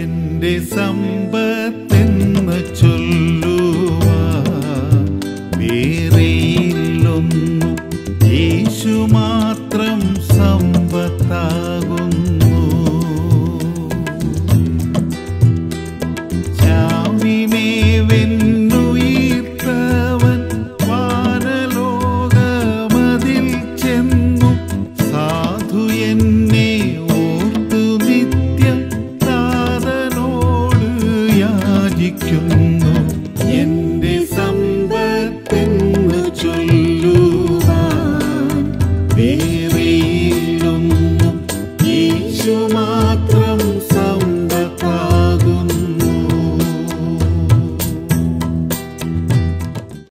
എന്റെ സമ്പത്തെന്നു ചൊല്ലുവാൻ വേറെയില്ലൊന്നും യേശുമാ